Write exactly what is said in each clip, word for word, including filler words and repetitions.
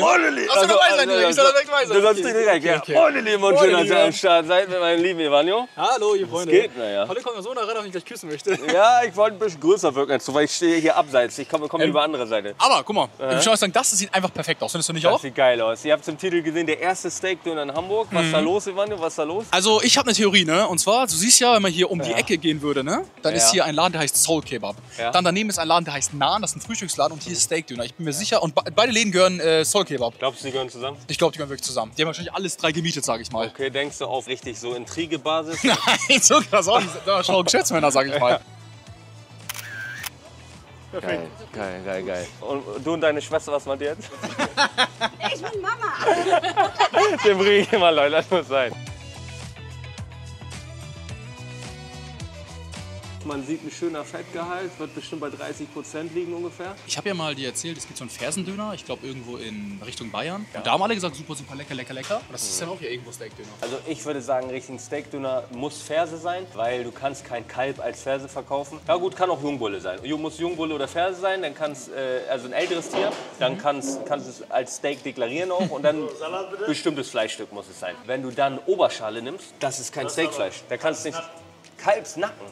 Holleli! Also, ich soll direkt weisen. Du sollst direkt, ja. Holleli, mein Schöner, dass ihr am Start seid mit meinem lieben Evanijo. Hallo, ihr Freunde. Das geht, naja. Heute kommt mir so nah ran, dass ich gleich küssen möchte. Ja, ich wollte ein bisschen größer wirken als du, weil ich stehe hier abseits. Ich komme komm ähm, über andere Seite. Aber, guck mal, ich muss sagen, das sieht einfach perfekt aus. Findest du nicht auch? Das sieht geil aus. Ihr habt es im Titel gesehen, der erste Steakdöner in Hamburg. Was mhm. da los, Evanijo? Was da los? Also, ich habe eine Theorie, ne? Und zwar, du siehst ja, wenn man hier um ja. die Ecke gehen würde, ne? Dann ja. ist hier ein Laden, der heißt Soul Kebab. Ja. Dann daneben ist ein Laden, der heißt Naan, das ist ein Frühstücksladen und hier ist Steakdöner. Ich bin mir ja. sicher, und beide Läden gehören äh, Soul Kebab. Glaubst du, die gehören zusammen? Ich glaube, die gehören wirklich zusammen. Die haben wahrscheinlich alles drei gemietet, sage ich mal. Okay, denkst du auf richtig so Intrigebasis? Nein, so krass auch. Da schauen Geschäftsmänner, sage ich mal. Ja. Perfekt. Geil, geil, geil, geil. Und du und deine Schwester, was macht ihr jetzt? Ich bin Mama. Den bringe ich immer, Leute, das muss sein. Man sieht, ein schöner Fettgehalt, wird bestimmt bei dreißig Prozent liegen ungefähr. Ich habe ja mal dir erzählt, es gibt so einen Fersendöner, ich glaube irgendwo in Richtung Bayern. Ja. Und da haben alle gesagt, super, super, lecker, lecker, lecker. Und das mhm. ist dann auch hier irgendwo Steakdöner. Also ich würde sagen, richtigen Steakdöner muss Ferse sein, weil du kannst kein Kalb als Ferse verkaufen. Ja gut, kann auch Jungbulle sein. Muss Jungbulle oder Ferse sein, dann kannst äh, also ein älteres Tier, dann kannst kannst es als Steak deklarieren auch und dann ein bestimmtes Fleischstück muss es sein. Wenn du dann Oberschale nimmst, das ist kein das Steakfleisch, da kannst du nicht... Kalbsnacken.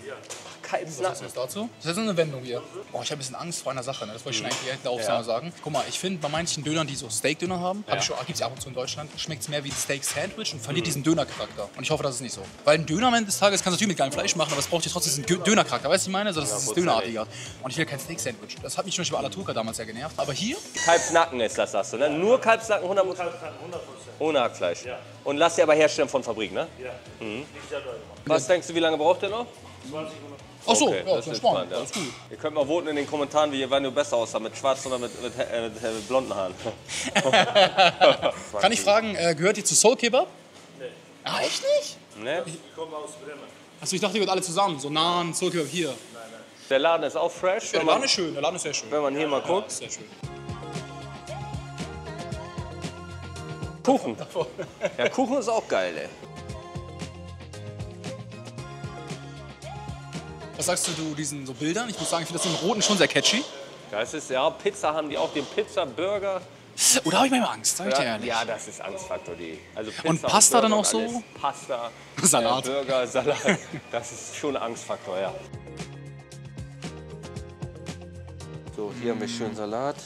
Kalbsnacken. Was ist dazu? Das ist eine Wendung hier. Oh, ich habe ein bisschen Angst vor einer Sache. Ne? Das wollte ich schon eigentlich direkt auf ja. sagen. Guck mal, ich finde bei manchen Dönern, die so Steak-Döner haben, ja. hab gibt es ja ab und zu in Deutschland, schmeckt es mehr wie ein Steak-Sandwich und verliert mhm. diesen Döner-Charakter. Und ich hoffe, das ist nicht so. Weil ein Döner am Ende des Tages kannst du natürlich mit geilem Fleisch machen, aber es braucht ja trotzdem diesen Döner-Charakter. Weißt du, was ich meine? So, dass ja, es dieses Dönerartige hat. Und ich will kein Steak-Sandwich. Das hat mich zum Beispiel bei Alaturka damals ja genervt. Aber hier? Kalbsnacken ist das, sagst du, ne? Nur Kalbsnacken, hundert Prozent. Ohne Hackfleisch. Ja. Und lass dir aber herstellen von Fabrik, ne? Ja. Mhm. Was denkst du, wie lange braucht der noch? zwanzig Minuten. Ach so, okay, ja, das ist spannend. Ja. Alles gut. Ihr könnt mal voten in den Kommentaren, wie ihr wann du besser aussah, mit schwarzen oder mit, mit, äh, mit, äh, mit blonden Haaren. Kann ich fragen, äh, gehört ihr zu Soul Kebab? Nee. Ah, echt nicht? Nee. Ich komme aus Bremen. Achso, ich dachte, ihr gehört alle zusammen, so Naan, Soul Kebab hier. Nein, nein. Der Laden ist auch fresh. Ja, der Laden ist schön, der Laden ist sehr schön. Wenn man hier ja, mal guckt. Ja, sehr schön. Kuchen. Ja, Kuchen ist auch geil, ey. Was sagst du, du diesen so Bildern? Ich muss sagen, ich finde das mit dem Roten schon sehr catchy. Das ist, ja, Pizza haben die auch, den Pizza-Burger. Oder oh, habe ich manchmal Angst, sag ich dir ehrlich. Ja, das ist Angstfaktor, die. Also Pizza und Pasta und dann auch so? Pasta, Salat. Äh, Burger, Salat. Das ist schon Angstfaktor, ja. So, hier haben wir schön Salat.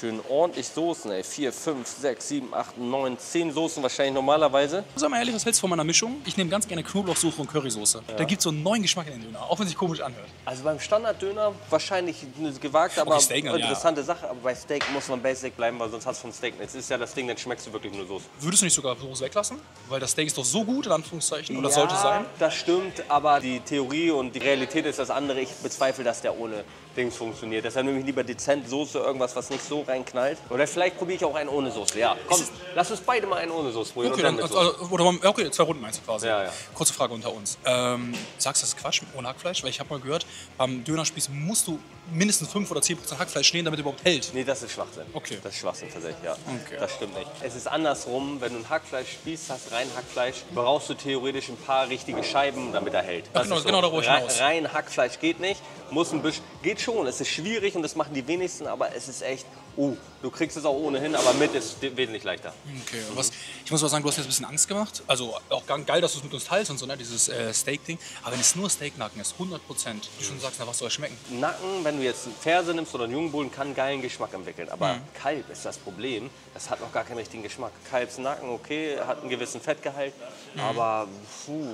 Schön ordentlich Soßen, ey. vier, fünf, sechs, sieben, acht, neun, zehn Soßen wahrscheinlich normalerweise. Sag mal ehrlich, was hältst du von meiner Mischung? Ich nehme ganz gerne Knoblauchsoße und Currysoße. Ja. Da gibt es so einen neuen Geschmack in den Döner, auch wenn es sich komisch anhört. Also beim Standarddöner wahrscheinlich eine gewagte, aber Steak, interessante ja. Sache. Aber bei Steak muss man basic bleiben, weil sonst hast du vom Steak nichts. Das ist ja das Ding, dann schmeckst du wirklich nur Soße. Würdest du nicht sogar Soße weglassen? Weil das Steak ist doch so gut, in Anführungszeichen, oder ja, sollte sein? Das stimmt, aber die Theorie und die Realität ist das andere. Ich bezweifle, dass der ohne Dings funktioniert. Deshalb nehme ich lieber dezent Soße, irgendwas, was nicht so reinknallt. Oder vielleicht probiere ich auch einen ohne Soße. Ja, komm, lass uns beide mal einen ohne Soße probieren. Okay, und dann dann, also, oder, okay, zwei Runden meinst du quasi. Ja, ja. Kurze Frage unter uns. Ähm, sagst du, das ist Quatsch ohne Hackfleisch? Weil ich habe mal gehört, beim Dönerspieß musst du mindestens fünf oder zehn Prozent Hackfleisch nehmen, damit er überhaupt hält. Nee, das ist Schwachsinn. Okay. Das ist Schwachsinn tatsächlich, ja. Okay. Das stimmt nicht. Es ist andersrum, wenn du ein Hackfleisch spießt, hast rein Hackfleisch, brauchst du theoretisch ein paar richtige Scheiben, damit er hält. Ja, genau, so. Genau, da ruhig rein, rein Hackfleisch geht nicht, muss ein bisschen, geht schon, es ist schwierig und das machen die wenigsten, aber es ist echt, oh, du kriegst es auch ohnehin, aber mit ist wesentlich leichter. Okay, was, ich muss mal sagen, du hast jetzt ein bisschen Angst gemacht, also auch geil, dass du es mit uns teilst und so, ne, dieses äh, Steak-Ding, aber wenn es nur Steaknacken ist, hundert Prozent, wie du schon sagst, na, was soll es schmecken? Nacken, wenn du jetzt eine Ferse nimmst oder einen Jungbullen, kann einen geilen Geschmack entwickeln, aber mhm. Kalb ist das Problem, das hat noch gar keinen richtigen Geschmack. Kalbsnacken, okay, hat einen gewissen Fettgehalt, mhm. aber puh.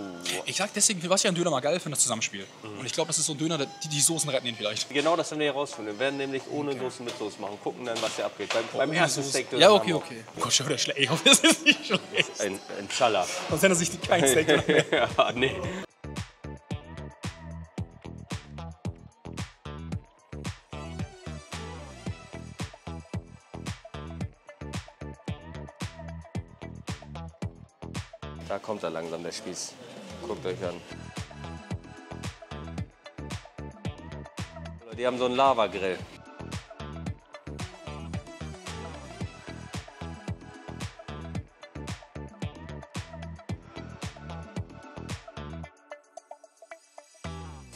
Ich sag deswegen, was ich an Döner mal geil finde, das Zusammenspiel. Mhm. Und ich glaube, das ist so ein Döner, die die Soßen retten ihn vielleicht. Genau, das werden wir hier rausfinden. Wir werden nämlich ohne okay. Soßen mit Soße machen. Gucken dann, was hier abgeht. Beim, oh, beim ersten Steakdöner. Ja, okay, okay. Oh Gott, schau, der schlecht. Ich hoffe, das ist nicht schlecht. Ein, ein Schaller. Sonst hätte er sich kein Steakdöner mehr. Ja, nee. Da kommt er langsam, der Spieß. Guckt euch an. Die haben so einen Lava-Grill.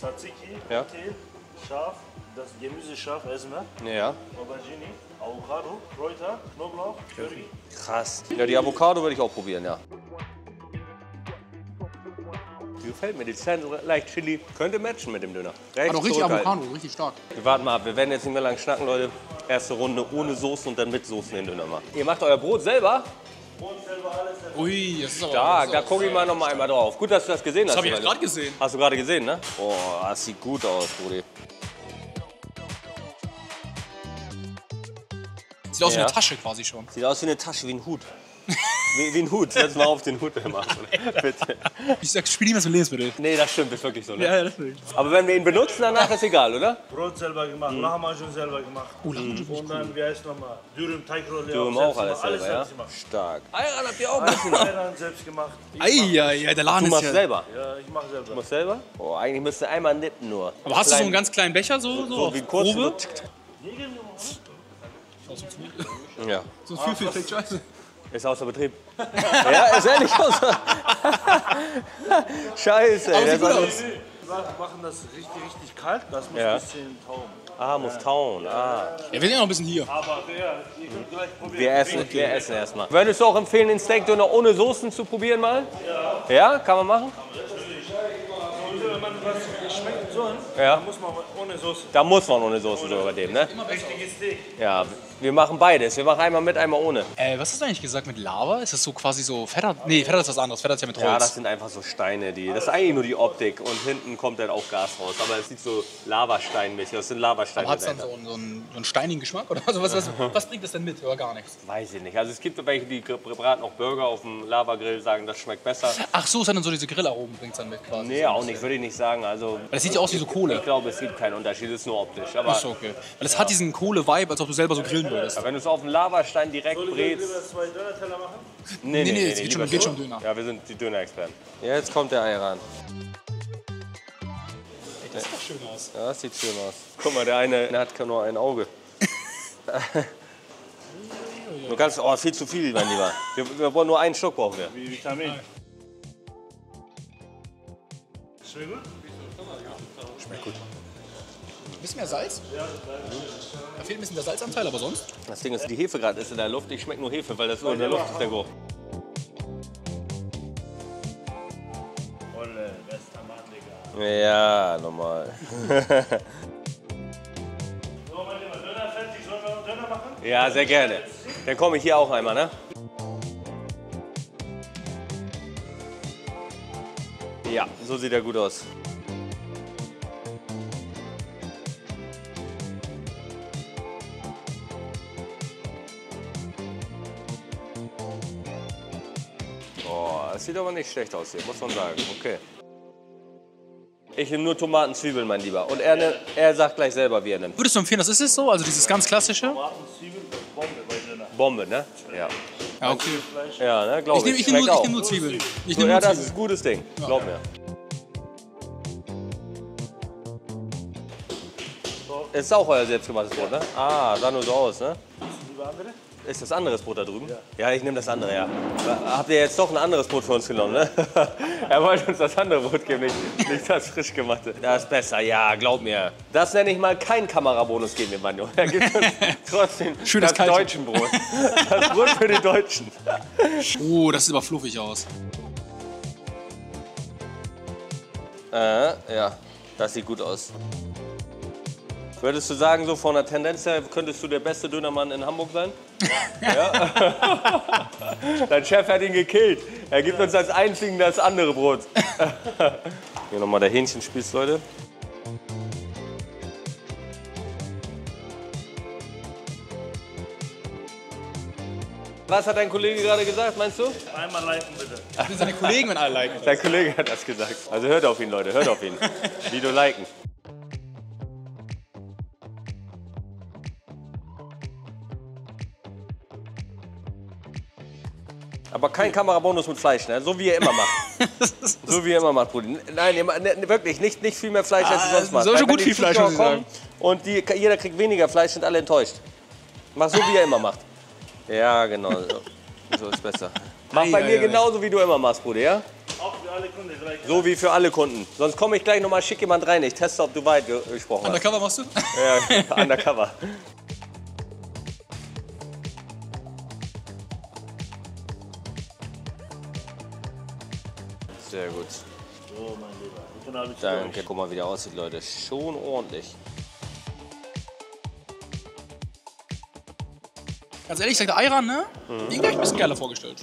Tzatziki, ja. Teil, scharf, das Gemüse scharf erstmal. Ja. Aubergine, Avocado, Kräuter, Knoblauch, Curry. Krass. Ja, die Avocado würde ich auch probieren, ja. Gefällt mir, die Zähne leicht Chili. Könnte matchen mit dem Döner. Rechts also richtig Avocado, richtig stark. Wir warten mal ab, wir werden jetzt nicht mehr lang schnacken, Leute. Erste Runde ohne Soße und dann mit Soßen den Döner machen. Ihr macht euer Brot selber? Brot selber, alles selber. Ui, das ist aber stark, da gucke ich mal noch mal einmal drauf. Gut, dass du das gesehen hast. Das habe ich jetzt gerade gesehen. Hast du gerade gesehen, ne? Boah, das sieht gut aus, Brudi. Sieht aus ja. wie eine Tasche quasi schon. Sieht aus wie eine Tasche, wie ein Hut. Wie, wie ein Hut, setz mal auf den Hut, wer macht, bitte. Ich sag, spiel nicht mehr so Lebensmittel. Nee, das stimmt, ist wirklich so, ne? Ja, das stimmt. Aber wenn wir ihn benutzen, danach ist egal, oder? Brot selber gemacht, mhm. Lahmacun selber gemacht. Oh, Lahmacun mhm. Und dann, wie heißt nochmal, Dürüm, Teigrolle. Dürüm auch alles selber, ja? Stark. Ayran habt ihr auch alles gemacht? Ayran selbst gemacht. Eieiei, der Laden ist ja... Du machst selber? Ja, ich mach selber. Du machst selber? Oh, eigentlich müsst ihr einmal nippen nur. Aber hast du so einen ganz kleinen Becher, so? So wie kurz? Ja. So viel, viel Fake Scheiße. Ist außer Betrieb. Ja, ist ehrlich außer. Scheiße, ey. Das aus. Wir machen das richtig, richtig kalt. Das muss ja. ein bisschen tauen. Ah, muss tauen. Ah. Ja, wir sind ja noch ein bisschen hier. Aber ja, ihr könnt gleich probieren. Wir essen, wir essen erstmal. Würdest du auch empfehlen, den Steak-Döner ohne Soßen zu probieren mal? Ja. Ja, kann man machen? Wenn man was schmeckt so, ja. dann muss man ohne Soße. Da muss man ohne Soße ohne. sogar dem, ne? Richtiges Steak. Ja, wir machen beides. Wir machen einmal mit, einmal ohne. Äh, was hast du eigentlich gesagt mit Lava? Ist das so quasi so Fedder? Nee, Fedder ist was anderes. Fedder ist ja mit Holz. Ja, das sind einfach so Steine. Die, das ist eigentlich nur die Optik. Und hinten kommt dann auch Gas raus. Aber es sieht so Lavasteinmäßig. Das sind Lavasteine. Hat es dann so einen, so, einen, so einen steinigen Geschmack? Oder? Also was, was, was bringt das denn mit? Oder gar nichts? Weiß ich nicht. Also es gibt welche, die braten auch Burger auf dem Lavagrill, sagen, das schmeckt besser. Ach so, ist dann so diese Grillaromen bringt es dann mit quasi. Nee, so auch nicht. Würde ich nicht sagen. Also, das sieht ja aus wie so Kohle. Ich glaube, es gibt keinen Unterschied. Es ist nur optisch. Aber, ist okay. Weil es ja. hat diesen Kohle-Vibe, als ob du selber so grillen würdest. Ja, wenn du es auf dem Lavastein direkt brätst. Soll ich zwei Döner-Teller machen? Nee, nee, nee, nee, nee, es geht, schon, geht schon Döner. Ja, wir sind die Döner-Experten. Ja, jetzt kommt der Ayran. Ey, das sieht doch schön aus. Ja, das sieht schön aus. Guck mal, der eine der hat nur ein Auge. Du kannst, oh, viel zu viel, mein Lieber. Wir, wir wollen nur einen Schluck brauchen wir. Wie Vitamin. Schmeckt gut? Schmeckt gut. Ein bisschen mehr Salz? Ja. Da fehlt ein bisschen der Salzanteil, aber sonst? Das Ding ist, die Hefe gerade ist in der Luft. Ich schmecke nur Hefe, weil das nur in der Luft ist, der Geruch. Holle, Westermann, Digga. Ja, normal. So, mein Lieber, Döner fertig. Sollen wir noch Döner machen? Ja, sehr gerne. Dann komme ich hier auch einmal, ne? Ja, so sieht er gut aus. Oh, das sieht aber nicht schlecht aus hier, muss man sagen. Okay. Ich nehme nur Tomaten, Zwiebeln, mein Lieber. Und er, ne, er sagt gleich selber, wie er nimmt. Würdest du empfehlen, das ist es so? Also dieses ganz klassische? Tomaten, Zwiebeln, Bombe bei Döner. Bombe, ne? Ja. Ja, okay. Ja, ne, glaub ich. Ich nehme nehm nur, nehm nur Zwiebeln. Ich nehm so, ja, das Zwiebeln. Ist ein gutes Ding. Ja. Glaub mir. Es ist auch euer selbstgemachtes Brot, ne? Ah, sah nur so aus, ne? Ist das anderes Brot da drüben? Ja, ja, ich nehme das andere, ja. Habt ihr jetzt doch ein anderes Brot für uns genommen, ne? Er wollte uns das andere Brot geben, nicht, nicht das frisch gemachte. Das ist besser, ja, glaub mir. Das nenne ich mal kein Kamerabonus geben, Evanijo. Er gibt uns trotzdem das deutschen Brot. Das Brot für die Deutschen. Oh, das sieht aber fluffig aus. Äh, ja, das sieht gut aus. Würdest du sagen, so von der Tendenz her, könntest du der beste Dönermann in Hamburg sein? Ja. Ja. Dein Chef hat ihn gekillt. Er gibt ja. uns als einzigen das andere Brot. Hier nochmal der Hähnchenspieß, Leute. Was hat dein Kollege gerade gesagt, meinst du? Einmal liken, bitte. Das sind seine Kollegen, wenn alle liken. Dein Kollege hat das gesagt. Also hört auf ihn, Leute, hört auf ihn. Video liken. Aber kein Kamerabonus mit Fleisch, ne? So wie ihr immer macht. So wie ihr immer macht, Brudi. Nein, ihr, ne, wirklich, nicht, nicht viel mehr Fleisch, als ihr sonst macht. So schon gut viel Fleisch, muss ich sagen. Und die, jeder kriegt weniger Fleisch, sind alle enttäuscht. Mach so, wie ihr immer macht. Ja, genau. So, so ist besser. Mach bei mir genauso, wie du immer machst, Brudi, ja? für alle Kunden. So wie für alle Kunden. Sonst komme ich gleich nochmal, schick jemand rein. Ich teste, ob du weit gesprochen hast. Undercover machst du? Ja, undercover. Sehr gut. So, mein Lieber. Danke. Guck mal, wie der aussieht, Leute. Schon ordentlich. Ganz ehrlich, ich sag der Ayran, ne? Mhm. Den gleich ein bisschen geiler vorgestellt.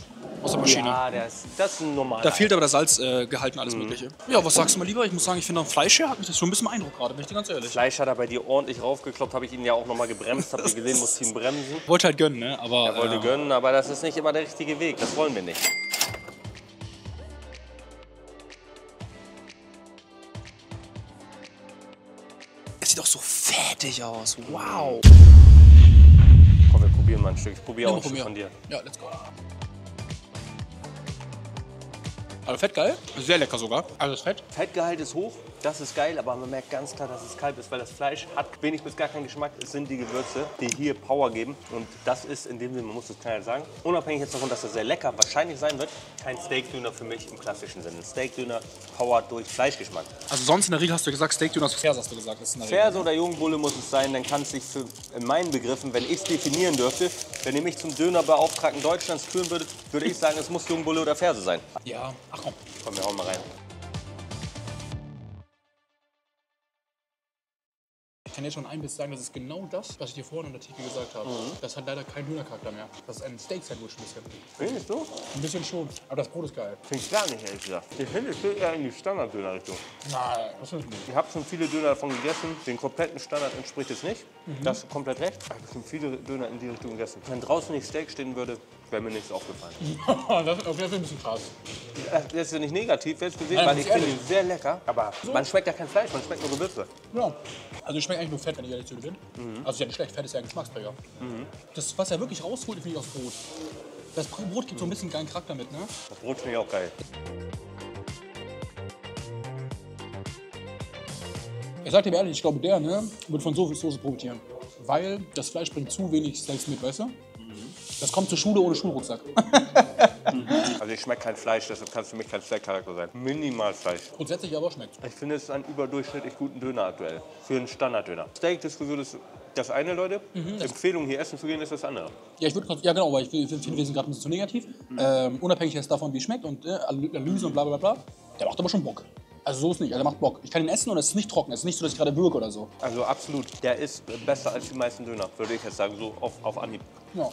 Aus der Maschine. Ja, der ist, das ist ein normaler. Da fehlt aber das Salzgehalt äh, und alles mhm. Mögliche. Ja, was sagst du mal lieber? Ich muss sagen, ich finde, am Fleisch her hat mich das schon ein bisschen beeindruckt gerade, bin ich dir ganz ehrlich. Fleisch hat er bei dir ordentlich raufgekloppt, habe ich ihn ja auch nochmal gebremst, habt ihr gesehen, musste ihn bremsen. Wollte halt gönnen, ne? Aber, er wollte äh, gönnen, aber das ist nicht immer der richtige Weg, das wollen wir nicht. Es sieht auch so fettig aus, wow. Probieren mal ein Stück. Ich probiere auch ein Stück von dir. Ja, let's go. Also fett geil. Sehr lecker sogar. Also das Fett. Fettgehalt ist hoch, das ist geil, aber man merkt ganz klar, dass es kalt ist, weil das Fleisch hat wenig bis gar keinen Geschmack. Es sind die Gewürze, die hier Power geben. Und das ist in dem Sinne, man muss es klar sagen, unabhängig jetzt davon, dass das sehr lecker wahrscheinlich sein wird, kein Steakdöner für mich im klassischen Sinne. Ein Steakdöner powert durch Fleischgeschmack. Also sonst in der Regel hast du gesagt, Steakdöner ist Ferse, hast du gesagt. Ferse oder Jungbulle muss es sein, dann kann es sich für, in meinen Begriffen, wenn ich es definieren dürfte, wenn ihr mich zum Dönerbeauftragten Deutschlands führen würdet, würde ich sagen, es muss Jungbulle oder Ferse sein. Ja. Ach komm, komm, wir hauen mal rein. Ich kann jetzt schon ein bisschen sagen, das ist genau das, was ich dir vorhin in der Theke gesagt habe. Mhm. Das hat leider keinen Dönercharakter mehr. Das ist ein Steak-Sandwich ein bisschen. Findest du? Ein bisschen schon, aber das Brot ist geil. Finde ich gar nicht, ehrlich gesagt. Ich finde, es geht eher in die Standard-Döner-Richtung. Nein, das ist nicht. Ich habe schon viele Döner davon gegessen. Den kompletten Standard entspricht es nicht. Mhm. Das ist komplett recht. Ich habe schon viele Döner in die Richtung gegessen. Wenn draußen nicht Steak stehen würde, wäre mir nichts aufgefallen. Das ist auf jeden Fall ein bisschen krass. Das ist ja nicht negativ, wer es gesehen, weil ich finde ihn sehr lecker. Aber so. Man schmeckt ja kein Fleisch, man schmeckt nur Gewürze. Ja. Also ich schmecke eigentlich nur Fett, wenn ich ehrlich zu dir bin. Mhm. Also ist ja nicht schlecht, Fett ist ja ein Geschmacksträger. Mhm. Das, was er wirklich rausholt, finde ich aus Brot. Das Brot gibt so ein bisschen geilen Charakter mit, ne? Das Brot finde ich auch geil. Ich sag dir ehrlich, ich glaube, der ne, wird von so viel Soße profitieren. Weil das Fleisch bringt zu wenig Steaks mit, weißt du? Das kommt zur Schule ohne Schulrucksack. Also ich schmecke kein Fleisch, deshalb kann es für mich kein Steak-Charakter sein. Minimal Fleisch. Grundsätzlich aber schmeckt. Ich finde, es ist ein überdurchschnittlich guten Döner aktuell. Für einen Standard-Döner. Steak-Diskussion ist das eine, Leute. Mhm, das Empfehlung, hier essen zu gehen, ist das andere. Ja, ich würde ja genau, weil ich finde, wir sind gerade ein bisschen zu negativ. Mhm. Ähm, unabhängig jetzt davon, wie es schmeckt und äh, Analyse und bla bla bla. Der macht aber schon Bock. Also so ist nicht, also der macht Bock. Ich kann ihn essen und es ist nicht trocken, es ist nicht so, dass ich gerade würge oder so. Also absolut, der ist besser als die meisten Döner, würde ich jetzt sagen, so auf, auf Anhieb. Ja.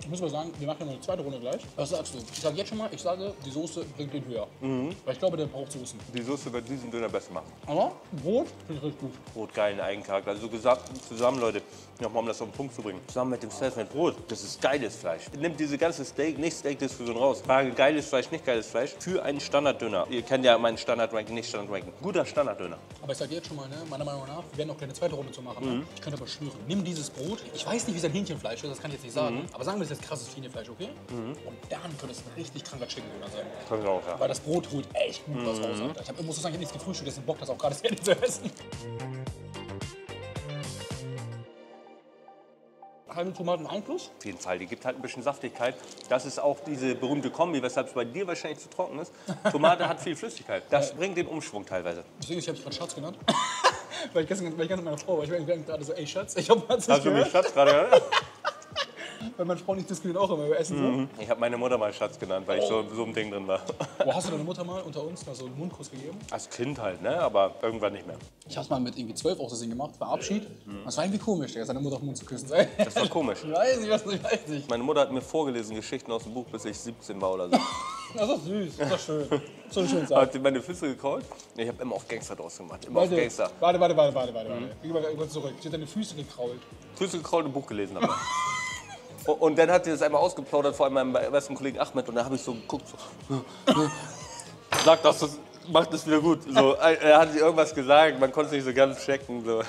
Ich muss mal sagen, wir machen noch eine zweite Runde gleich. Was sagst du? Ich sage jetzt schon mal, ich sage, die Soße bringt den höher. Mhm. Weil ich glaube, der braucht Soßen. Die Soße wird diesen Döner besser machen. Aber Brot finde ich richtig gut. Brot, geilen Eigencharakter. Also so gesagt, zusammen, Leute, nochmal, um das auf den Punkt zu bringen. Zusammen mit dem Steak, mit Brot, das ist geiles Fleisch. Nimmt diese ganze Steak, nicht Steak-Diskussion raus. Frage geiles Fleisch, nicht geiles Fleisch für einen Standarddöner. Ihr kennt ja meinen Standard-Ranking, nicht Standard-Ranking. Guter Standarddöner. Aber ich sage jetzt schon mal, ne, meiner Meinung nach, wir werden auch keine zweite Runde zu machen. Mhm. Ich könnte aber schwören, nimm dieses Brot. Ich weiß nicht, wie sein Hähnchenfleisch ist, das kann ich jetzt nicht sagen. Mhm. Aber sagen wir es krasses Fleisch, okay? Mhm. Und dann könnte es ein richtig kranker Chicken-Döner sein. Können wir auch, ja. Weil das Brot holt echt gut mhm. was raus. Alter. Ich hab, muss sagen, ich hab nichts gefrühstückt, deswegen Bock, das auch gerade sehr zu essen. Halbe Tomaten Einfluss? Auf jeden Fall, die gibt halt ein bisschen Saftigkeit. Das ist auch diese berühmte Kombi, weshalb es bei dir wahrscheinlich zu trocken ist. Tomate hat viel Flüssigkeit. Das bringt den Umschwung teilweise. Deswegen, ich habe dich gerade Schatz genannt. Weil ich gestern mit meiner Frau war, ich war gerade so, ey Schatz, ich hab mal zu Hast du mich Schatz gerade gehört? Weil meine Frau nicht diskutiert auch immer über Essen. Mhm. Ich habe meine Mutter mal Schatz genannt, weil oh. ich so, so im Ding drin war. Wo hast du deine Mutter mal unter uns mal so einen Mundkuss gegeben? Als Kind halt, ne? Aber irgendwann nicht mehr. Ich habe es mal mit irgendwie zwölf auch so Sinn gemacht, war Abschied. Mhm. Das war irgendwie komisch, der seine Mutter auf den Mund zu küssen. Das war komisch. Ich weiß nicht, was ich weiß nicht. Meine Mutter hat mir vorgelesen Geschichten aus dem Buch, bis ich siebzehn war oder so. Das ist süß, das ist schön. So eine schöne Sache. Hat sie meine Füße gekaut? Ich habe immer auf Gangster draus gemacht. Immer warte, auf Gangster. Warte, warte, warte, warte, warte. Mhm. Ich geh mal zurück. Sie hat deine Füße gekrault. Füße gekrault und Buch gelesen dabei. Und dann hat sie das einmal ausgeplaudert, vor allem meinem besten Kollegen Ahmed. Und da habe ich so geguckt, so, sag das, das macht es wieder gut. So, er hat sie irgendwas gesagt, man konnte es nicht so ganz checken. So.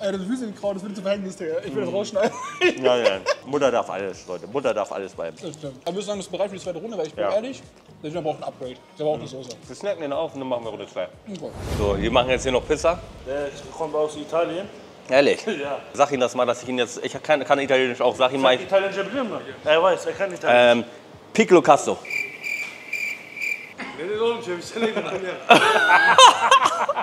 Ey, das Füße gekraut, das wird zu Verhängnis, Digga. Ich will das rausschneiden. Nein, nein. Mutter darf alles, Leute. Mutter darf alles bleiben. Das stimmt. Aber wir sagen, du bist bereit für die zweite Runde, weil ich bin ja. ehrlich, der Döner braucht ein Upgrade. Der braucht eine Soße. Wir snacken den auf und dann machen wir Runde zwei. Okay. So, wir machen jetzt hier noch Pizza. Der kommt aus Italien. Ehrlich? Ja. Sag ihm das mal, dass ich ihn jetzt. Ich kann, kann Italienisch auch. Sag ihm mal. Ich kann Italienisch. Er weiß, er kann Italienisch. Ähm, Piccolo Casto. Nee, nee, so ein Chevy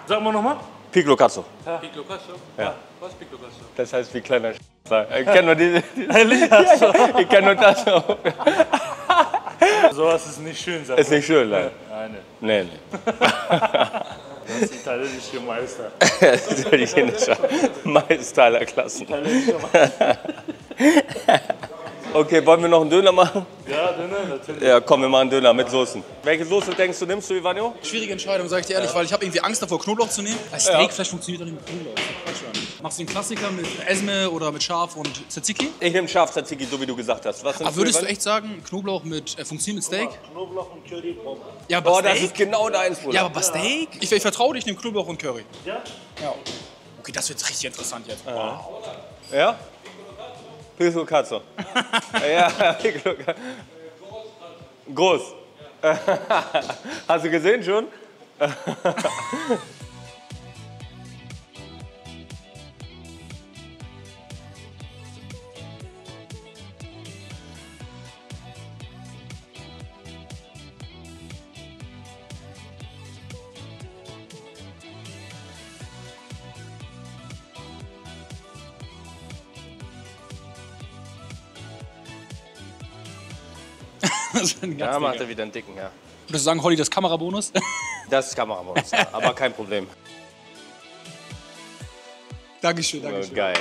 Sag mal nochmal. Piccolo Cazzo. Ja. Piccolo Cazzo? Ja. Was ist Piccolo Cazzo? Das heißt wie kleiner Sch***. Ich kenne nur diese... ja, ich kenne nur das. Sowas ist nicht schön, sag ich. Ist nicht schön, nein. Nein, nee. Nee, nee. Das ist italienische Meister. Das ist italienische Meisterklassen. Italienische Meister. Okay, wollen wir noch einen Döner machen? Ja, Döner, natürlich. Ja, komm, wir machen einen Döner mit Soßen. Welche Soße denkst du, nimmst du, Evanijo? Schwierige Entscheidung, sag ich dir ehrlich, ja. weil ich habe irgendwie Angst davor, Knoblauch zu nehmen. Als Steakfleisch funktioniert doch nicht mit Knoblauch. Machst du den Klassiker mit Esme oder mit Schaf und Tzatziki? Ich nehme Schaf Tzatziki, so wie du gesagt hast. Was Aber würdest du echt sagen, Knoblauch mit, äh, funktioniert mit Steak? Knoblauch und Curry. Ja, aber oh, das ist genau deins, Bruder. Ja, aber bei Steak? Ich, ich vertraue dich, ich nehme Knoblauch und Curry. Ja? Ja. Okay, das wird richtig interessant jetzt. Ja? ja? Piccolo Cazzo. ja, Piccolo Cazzo. Groß. Hast du gesehen schon? Da macht er wieder einen dicken, ja. Würdest du sagen, Holly, das ist Kamerabonus? Das ist Kamerabonus, ja, aber kein Problem. Dankeschön, Dankeschön. Oh, geil.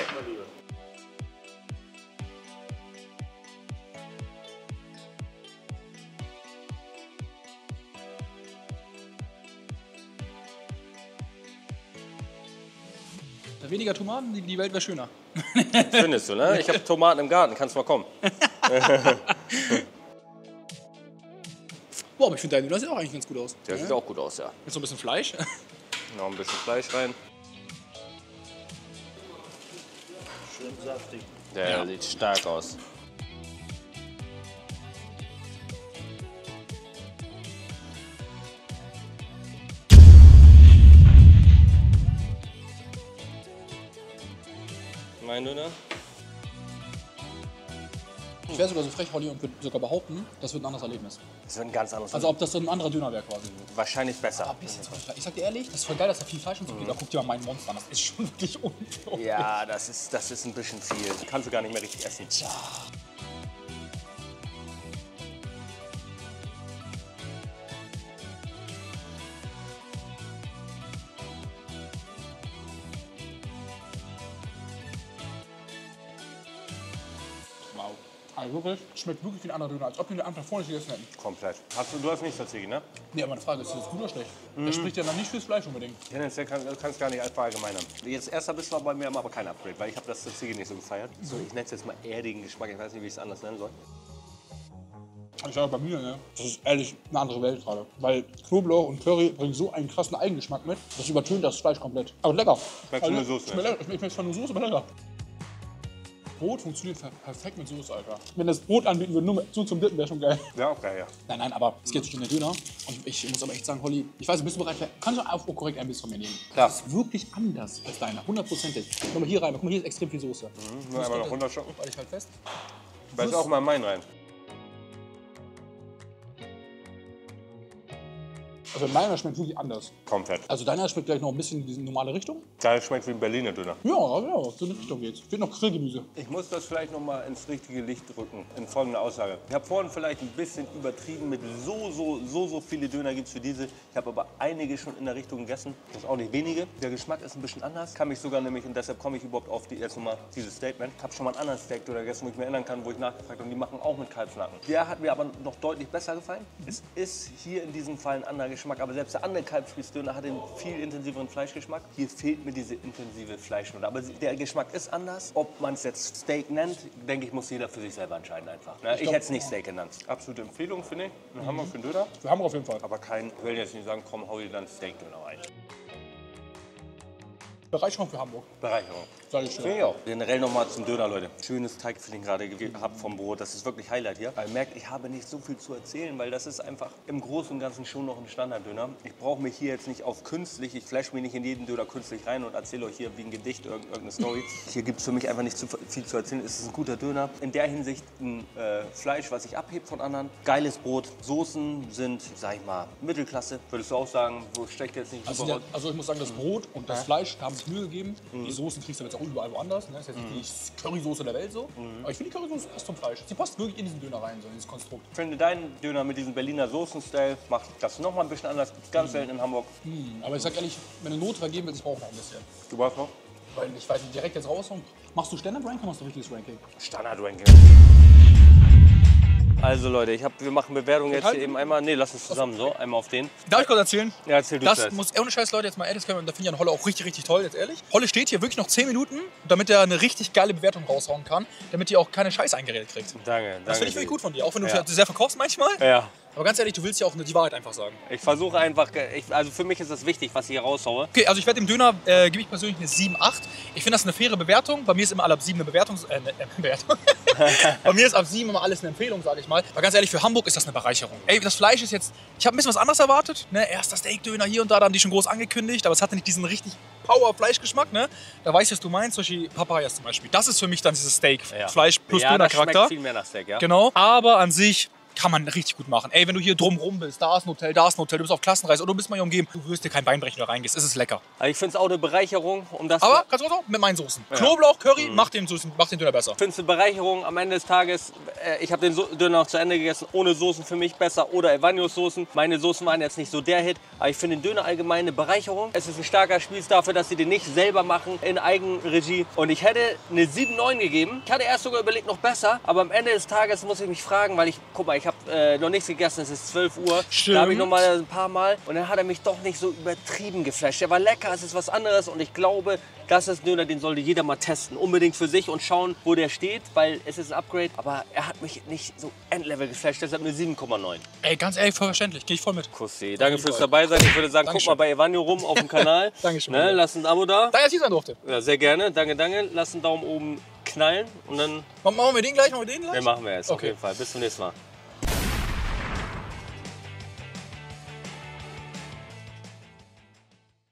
Weniger Tomaten, die Welt wäre schöner. Findest du, ne? Ich habe Tomaten im Garten, kannst mal kommen. Boah, aber ich finde dein Döner sieht auch eigentlich ganz gut aus. Der ja. sieht auch gut aus, ja. Jetzt noch ein bisschen Fleisch. Noch ein bisschen Fleisch rein. Schön saftig. Der ja. sieht stark aus. Mein Döner? Ich wäre sogar so frech, Holly, und würde sogar behaupten, das wird ein anderes Erlebnis. Das wird ein ganz anderes Erlebnis. Also ob das so ein anderer Döner wäre quasi. Wahrscheinlich besser. Aber bis jetzt voll, ich sag dir ehrlich, das ist voll geil, dass da viel Fleisch und so mhm. geht. Da guck dir mal meinen Monster an, das ist schon wirklich unfair. Ja, das ist, das ist ein bisschen viel. Das kannst du gar nicht mehr richtig essen. Ja. Wow. Also wirklich, schmeckt wirklich wie ein anderer Döner, als ob wir den Anfang vorne gegessen hätten. Komplett. Hast du, du hast nichts dazwischen, ne? Nee, aber eine Frage, ist das gut oder schlecht? Mm. Das spricht ja noch nicht fürs Fleisch unbedingt. Tendenziell kann, kannst du gar nicht allverallgemeinern. Jetzt erster Biss war bei mir aber kein Upgrade, weil ich habe das dazwischen nicht so gefeiert. So, ich nenne es jetzt mal erdigen Geschmack, ich weiß nicht, wie ich es anders nennen soll. Ich sage bei mir, ne? Das ist ehrlich eine andere Welt gerade. Weil Knoblauch und Curry bringen so einen krassen Eigengeschmack mit, das übertönt das Fleisch komplett. Aber lecker. Schmeckt nur Soße. Ich schmecke zwar nur Soße, aber lecker. Brot funktioniert perfekt mit Soße, Alter. Wenn das Brot anbieten würde, nur so zum Dippen wäre schon geil. Ja, auch okay, geil, ja. Nein, nein, aber es geht nicht um den Döner. Und ich muss aber echt sagen, Holly, ich weiß, bist du bereit? Kannst du auch korrekt ein bisschen von mir nehmen? Klar. Das ist wirklich anders als deiner, hundertprozentig. Guck mal hier rein, guck mal, hier ist extrem viel Soße. Mhm, nur einmal noch runterschocken. Warte, ich halt fest. Ich weiß auch mal in meinen rein. Also meiner schmeckt wirklich anders. Komplett. Also deiner schmeckt gleich noch ein bisschen in diese normale Richtung. Deiner schmeckt wie ein Berliner Döner. Ja, ja, so eine Richtung geht's. Fehlt noch Grillgemüse. Ich muss das vielleicht noch mal ins richtige Licht rücken, in folgender Aussage. Ich habe vorhin vielleicht ein bisschen übertrieben mit so, so, so, so viele Döner gibt's für diese. Ich habe aber einige schon in der Richtung gegessen. Das ist auch nicht wenige. Der Geschmack ist ein bisschen anders. Kann mich sogar nämlich, und deshalb komme ich überhaupt auf die, jetzt nochmal dieses Statement. Ich habe schon mal einen anderen Steak-Döner gegessen, wo ich mir erinnern kann, wo ich nachgefragt habe, und die machen auch mit Kalbsnacken. Der hat mir aber noch deutlich besser gefallen. Mhm. Es ist hier in diesem Fall ein anderer Geschmack. Aber selbst der andere Kalbsfrießdöner hat einen viel intensiveren Fleischgeschmack. Hier fehlt mir diese intensive Fleischnote. Aber der Geschmack ist anders. Ob man es jetzt Steak nennt, denke ich, muss jeder für sich selber entscheiden einfach. Ich, ich hätte es nicht Steak genannt. Absolute Empfehlung, finde ich. Einen mhm. Hammer für den Döner. Wir haben auf jeden Fall. Aber kein, ich will jetzt nicht sagen, komm, hau dir dann Steak-Döner rein. Bereicherung für Hamburg. Bereicherung. Sag ich schön. Ja. Generell nochmal zum Döner, Leute. Schönes Teigfilling gerade gehabt vom Brot. Das ist wirklich Highlight hier. Ihr merkt, ich habe nicht so viel zu erzählen, weil das ist einfach im Großen und Ganzen schon noch ein Standarddöner. Ich brauche mich hier jetzt nicht auf künstlich, ich flash mich nicht in jeden Döner künstlich rein und erzähle euch hier wie ein Gedicht irgendeine Story. Hier gibt es für mich einfach nicht zu viel zu erzählen. Es ist ein guter Döner. In der Hinsicht ein äh, Fleisch, was ich abhebe von anderen. Geiles Brot. Soßen sind, sag ich mal, Mittelklasse. Würdest du auch sagen, wo steckt jetzt nicht also, ja, also ich muss sagen, das Brot und das Fleisch haben es Mühe gegeben. Mhm. Die Soßen kriegst du jetzt auch überall woanders. Ne? Das ist jetzt nicht die Currysoße der Welt so. Mhm. Aber ich finde, die Currysoße passt zum Fleisch. Sie passt wirklich in diesen Döner rein, so in dieses Konstrukt. Ich finde, dein Döner mit diesem Berliner Soßen-Style macht das noch mal ein bisschen anders. Ganz selten in Hamburg. Mhm. Aber ich sag ehrlich, wenn eine Not vergeben wird, ich brauche noch ein bisschen. Du brauchst noch? Weil ich weiß nicht, direkt jetzt raus. Machst du Standard-Ranking oder machst du richtiges Ranking? Standard-Ranking. Also Leute, ich hab, wir machen Bewertungen jetzt hier eben einmal. Nee, lass uns zusammen so. Einmal auf den. Darf ich kurz erzählen? Ja, erzähl du das. Das muss ohne Scheiß, Leute, jetzt mal ehrlich sagen. Und da finde ich an Holle auch richtig, richtig toll, jetzt ehrlich. Holle steht hier wirklich noch zehn Minuten, damit er eine richtig geile Bewertung raushauen kann. Damit ihr auch keine Scheiße eingeredet kriegt. Danke, danke. Das finde ich wirklich gut von dir. Auch wenn du ja. sehr verkaufst manchmal. Ja. Aber ganz ehrlich, du willst ja auch die Wahrheit einfach sagen. Ich versuche einfach, ich, also für mich ist das wichtig, was ich hier raushaue. Okay, also ich werde dem Döner, äh, gebe ich persönlich eine sieben, acht. Ich finde das eine faire Bewertung. Bei mir ist immer alle ab sieben eine Bewertung, äh, eine Bewertung. Bei mir ist ab sieben immer alles eine Empfehlung, sage ich mal. Aber ganz ehrlich, für Hamburg ist das eine Bereicherung. Ey, das Fleisch ist jetzt, ich habe ein bisschen was anderes erwartet. Ne? Erst das Steak-Döner hier und da, da haben die schon groß angekündigt. Aber es hatte nicht diesen richtig Power-Fleischgeschmack, ne? Da weißt du, was du meinst, zum Beispiel Papayas zum Beispiel. Das ist für mich dann dieses Steak-Fleisch ja. plus ja, Döner-Charakter. Ja, das schmeckt viel mehr nach Steak, ja. Genau, aber an sich kann man richtig gut machen. Ey, wenn du hier drumrum bist, da ist ein Hotel, da ist ein Hotel, du bist auf Klassenreise oder du bist mal hier umgeben, du wirst dir kein Bein brechen, wenn du reingehst. Es ist lecker. Also ich finde es auch eine Bereicherung. Um das Aber, kannst du auch mit meinen Soßen. Ja. Knoblauch, Curry, mhm. macht den, mach den Döner besser. Ich finde es eine Bereicherung. Am Ende des Tages, äh, ich habe den so Döner noch zu Ende gegessen, ohne Soßen für mich besser oder Evanios Soßen. Meine Soßen waren jetzt nicht so der Hit, aber ich finde den Döner allgemein eine Bereicherung. Es ist ein starker Spieß dafür, dass sie den nicht selber machen, in Eigenregie. Und ich hätte eine sieben, neun gegeben. Ich hatte erst sogar überlegt, noch besser, aber am Ende des Tages muss ich mich fragen, weil ich, guck mal, ich Ich habe äh, noch nichts gegessen, es ist zwölf Uhr. Stimmt. Da habe ich noch mal ein paar Mal und dann hat er mich doch nicht so übertrieben geflasht. Er war lecker, es ist was anderes und ich glaube, das ist ein Döner, den sollte jeder mal testen. Unbedingt für sich und schauen, wo der steht, weil es ist ein Upgrade. Aber er hat mich nicht so Endlevel geflasht, deshalb eine sieben, neun. Ey, ganz ehrlich, verständlich, gehe ich voll mit. Kussi, danke fürs dabei sein. Ich würde sagen, Dankeschön. Guck mal bei Evanijo rum auf dem Kanal. Dankeschön. Ne, lass ein Abo da. Danke, dass ich sein durfte. Ja, sehr gerne, danke, danke. Lass einen Daumen oben knallen und dann... Machen wir den gleich, machen wir den gleich? Den machen wir jetzt, okay. Auf jeden Fall. Bis zum nächsten Mal.